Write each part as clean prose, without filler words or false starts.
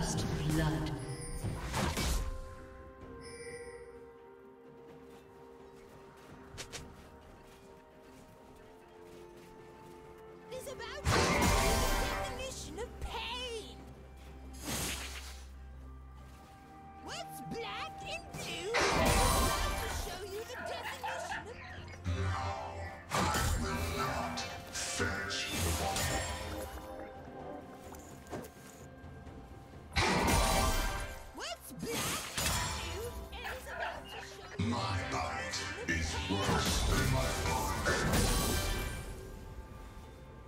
First blood. My bite is worse than my bark. Who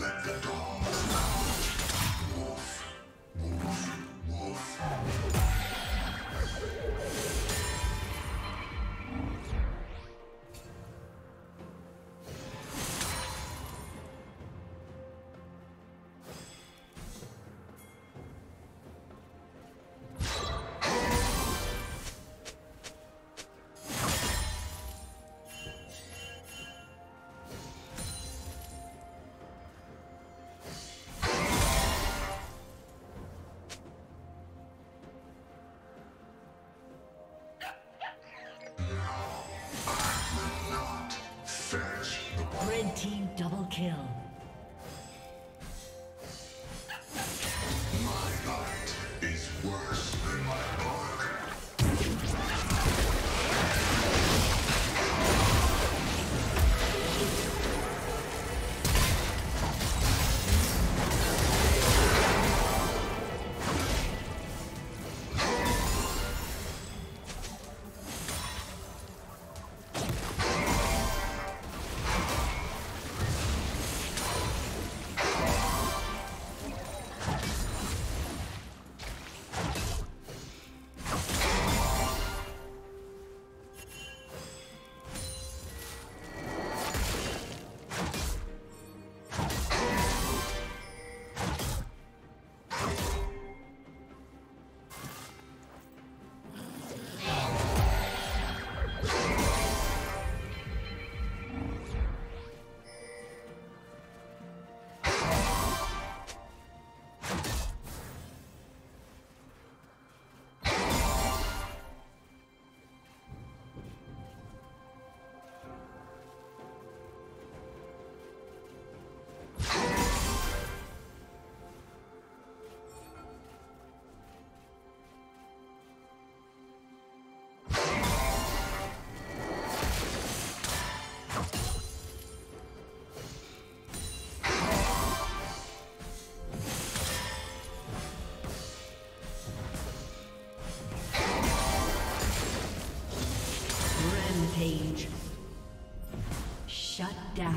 let the dogs out? Wolf, wolf, wolf. Double kill. Page. Shut down.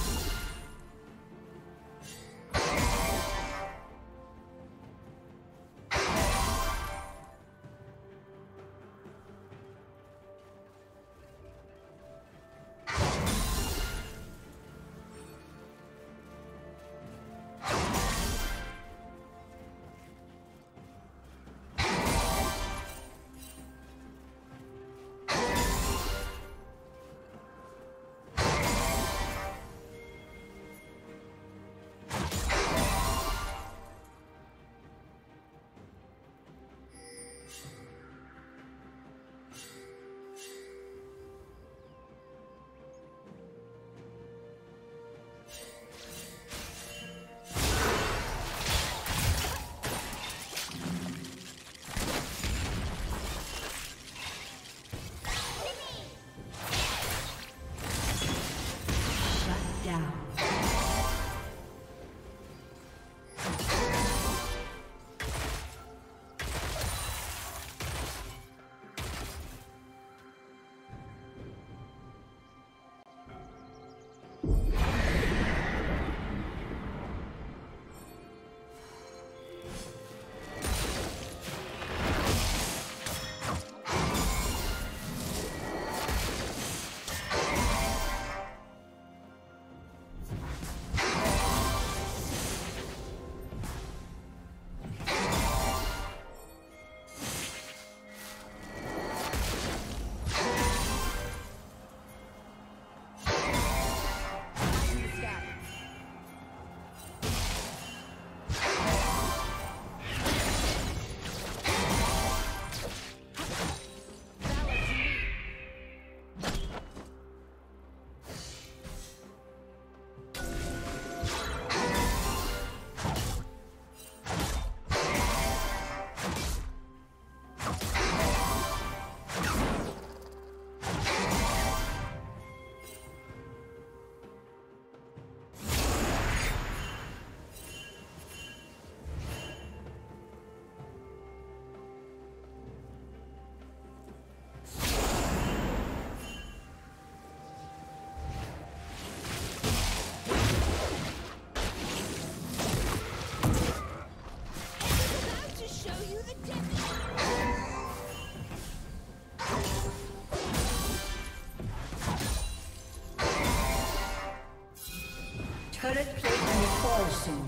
Turret plate will fall soon.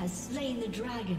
Has slain the dragon.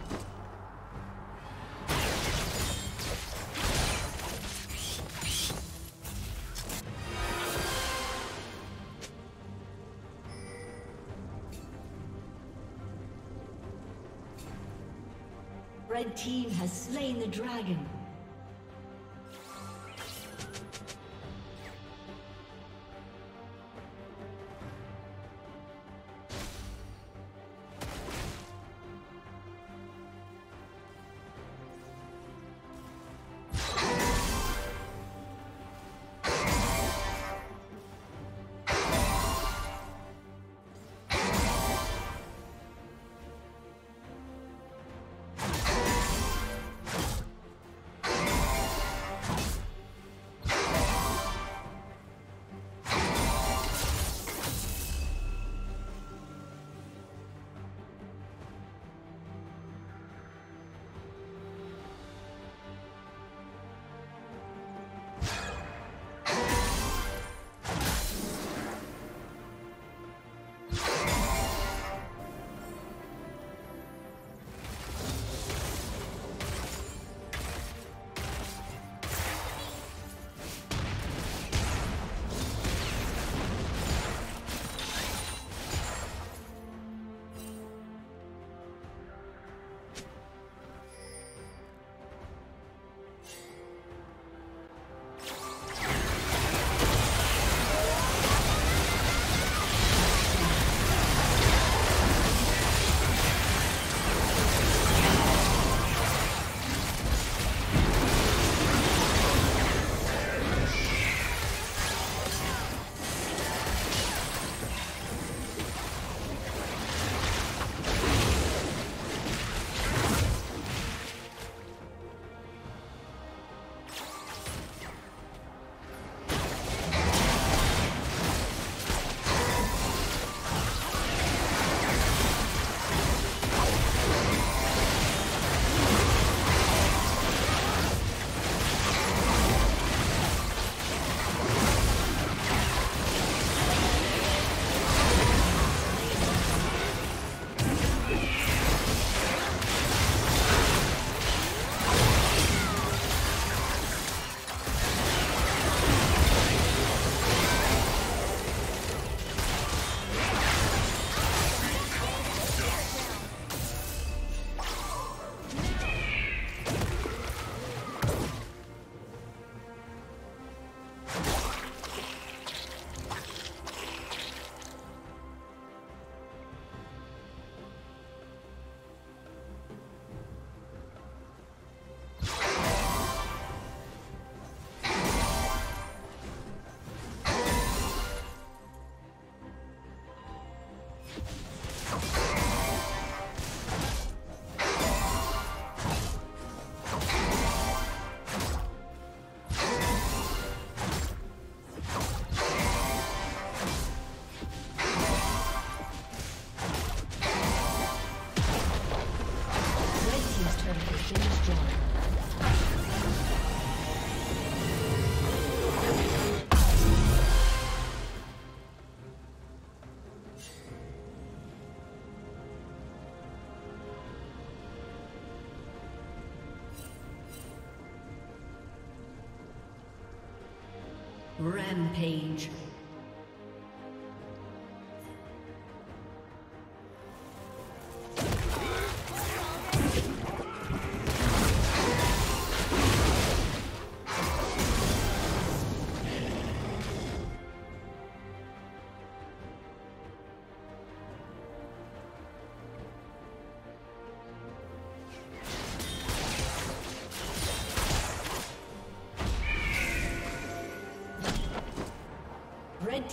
Red team has slain the dragon. Rampage. Red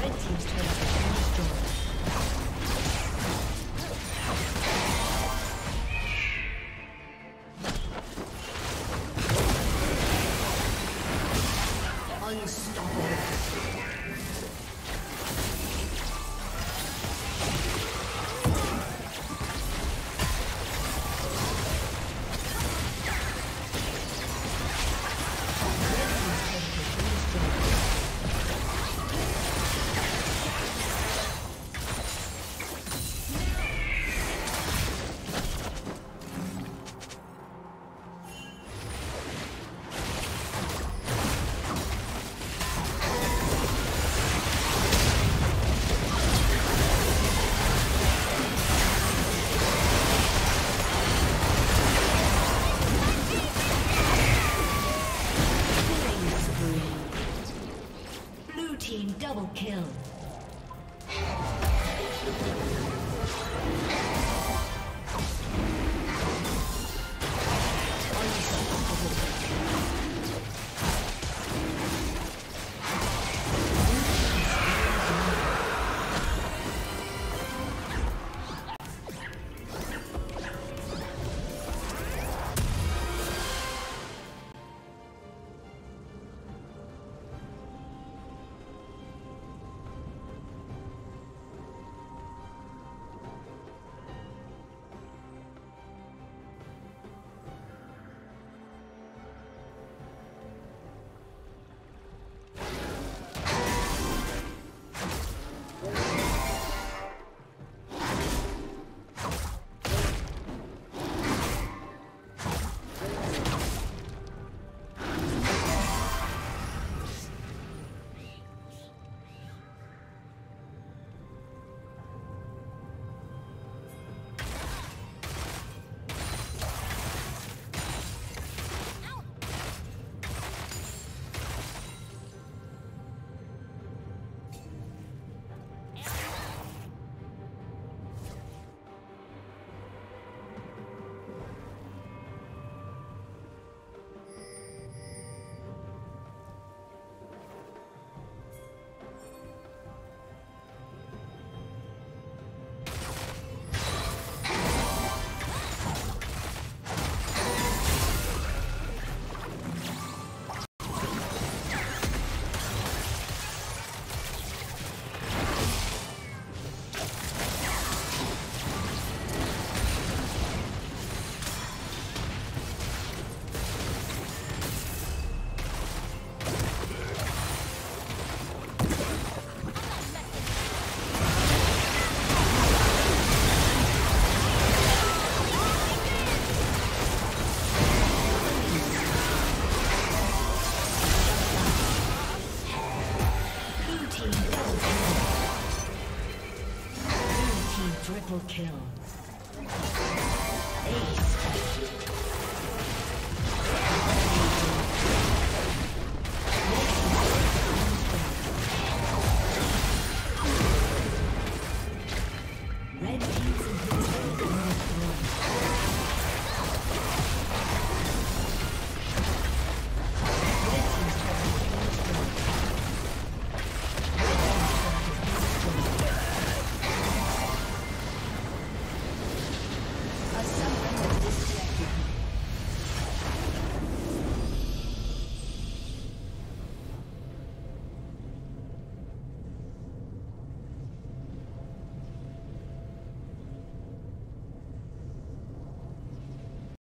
Red team's turret has been destroyed. Unstoppable. kill. Triple kill.